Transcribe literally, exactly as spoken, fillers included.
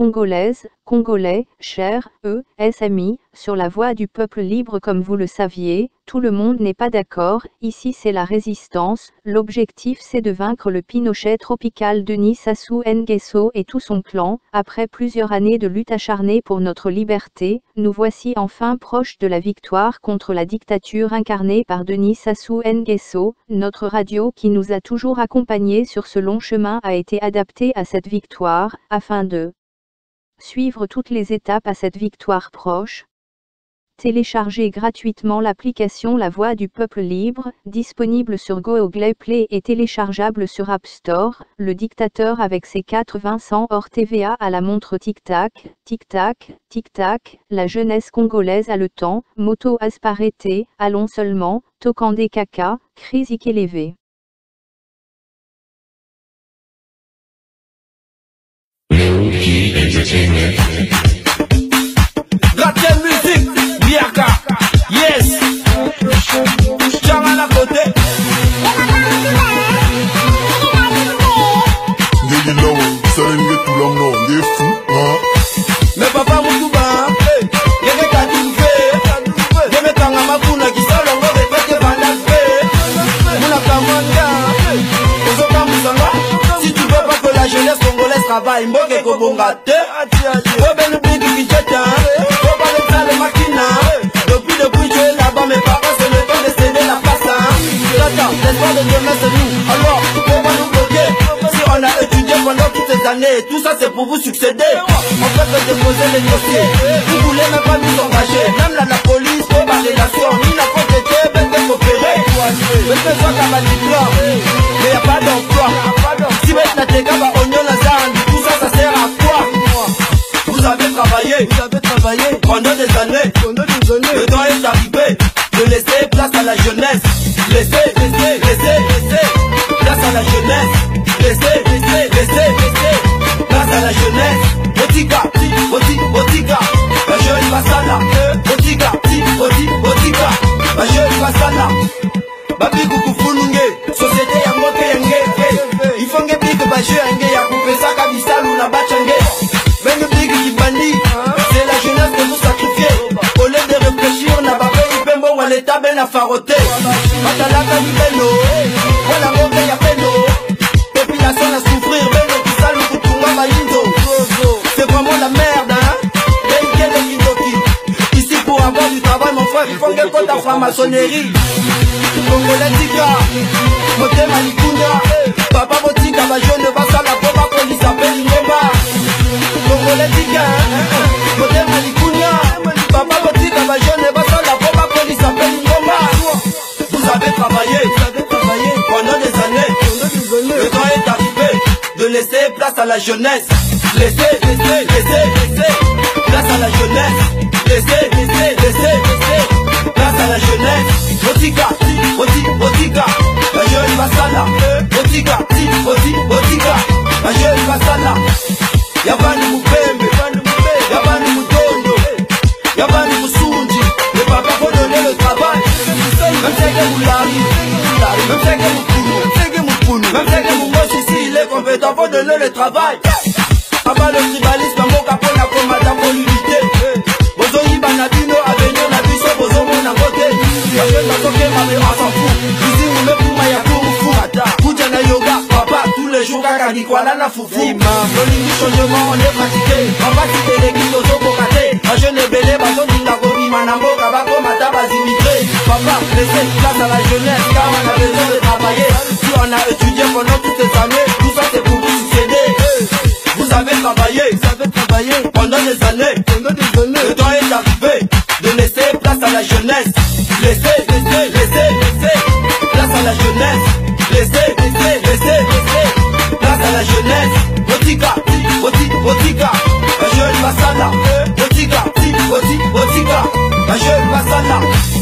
Congolaises, Congolais, chers, eux, amis, sur la voie du peuple libre comme vous le saviez, tout le monde n'est pas d'accord, ici c'est la résistance, l'objectif c'est de vaincre le Pinochet tropical Denis Sassou Nguesso et tout son clan, après plusieurs années de lutte acharnée pour notre liberté, nous voici enfin proches de la victoire contre la dictature incarnée par Denis Sassou Nguesso, notre radio qui nous a toujours accompagnés sur ce long chemin a été adaptée à cette victoire, afin de suivre toutes les étapes à cette victoire proche. Téléchargez gratuitement l'application La Voix du Peuple Libre, disponible sur Google Play et téléchargeable sur App Store. Le dictateur avec ses quatre-vingts cents hors T V A à la montre tic-tac, tic-tac, tic-tac, la jeunesse congolaise a le temps, moto asparété, allons seulement, tokandé caca, crise élevée. Raté musique, Biaka, yes. J'en ai la côté. Nigga no, ça ne me tout long non, il est fou, hein. Mais papa mon tout bas, il y a des cadouves, il y a des tangamabuna qui sont longs, des bêtes de vandales. Mon akamanda, les autres amusants. Si tu veux pas que la jeunesse congolaise travaille, moi que Kobonga te. Oh ben le big qui t'attend. L'espoir de demain c'est nous, alors on va nous bloquer. Si on a étudié pendant toutes ces années, tout ça c'est pour vous succéder. On peut se déposer les dossiers, vous voulez même pas nous engager. Même là la police, pour ma relation, ni la faute était, mais c'est coopéré. Mais c'est soit qu'à ma diplôme, mais y'a pas d'emploi. Si maintenant t'es qu'à ma oignon la zane, tout ça ça sert à quoi? Vous avez travaillé, vous avez travaillé pendant des années, pendant des années. Le temps est arrivé de laisser place à la jeunesse. Laissez, laissez, laissez, laissez, place à la jeunesse. Laissez, laissez, laissez, laissez, place à la jeunesse. Otika, oti, otika, la jeune basana. Otika, oti, otika, la jeune basana. Babi kukufununge, société ya moke yenge. Ifonge big baje yenge ya kupesa kabisalu na bachenge. Même big kibandi, c'est la jeunesse que vous sacrifiez. Au lieu de réfléchir, on a babé ipembo wa l'état ben la faroté. Matalaka du Beno, voilà mon pays à Beno. Population à souffrir, Beno qui salue pour tout ma lindo. C'est vraiment la merde, hein? Benge le Kindoki. Ici pour avoir du travail, mon frère, il faut que compte ta franc-maçonnerie. Congolais Tika, Moté Malikunda, Papa Botika, ma jeune Bassa, la Boba, Colis, Abel, Ngoma. Congolais Tika, Moté Malikunda, Papa Botika, ma jeune Bassa, la Boba, Colis, Abel, Ngoma. Vous avez travaillé, vous avez travaillé pendant des années, pendant des années. Le temps est arrivé de laisser place à la jeunesse. Laissez, laissez, laissez, laissez, place à la jeunesse. Laissez, laissez, laissez, laissez, place à la jeunesse. Otika, oti, otika, la jeune basala. Otika, oti, otika, la jeune basala. Y'a pas de moupembe, y'a pas de moutondo, y'a pas de moussounji. Le papa faut donner le travail. Même c'est que vous l'arrivez, même c'est que vous pouvez, même c'est que vous pouvez ici, les compétents vont donner le travail. Avant le tribalisme, mon capot n'a pas mal d'impunité. Vos oeils banabino, avenir n'a plus sur vos hommes, on a voté. La jeune n'a pas fait ma mère, on s'en fout. Ici, vous me pouvez m'aïa pour vous fourata. Koudjana yoga, papa, tous les jours, kaka ni quoi là, la foufou. Dans l'île du changement, on est pratiqué. On va citer les guides aux hommes pour rater. La jeune est belle, baso, dindagobi, manango, kabako, matabas, immigré. Papa, laissez place à la jeunesse car on a besoin de travailler. Si on a étudié pendant toutes ces années, tout ça c'est pour vous succéder. Vous avez travaillé, vous avez travaillé pendant des années, pendant des années. Le temps est arrivé de laisser place à la jeunesse. Laissez, laissez, laissez, laissez, place à la jeunesse. Laissez, laissez, laissez, laissez, place à la jeunesse. Otika, oti, otika, la jeune Massala. Otika, oti, otika, la jeune Massala.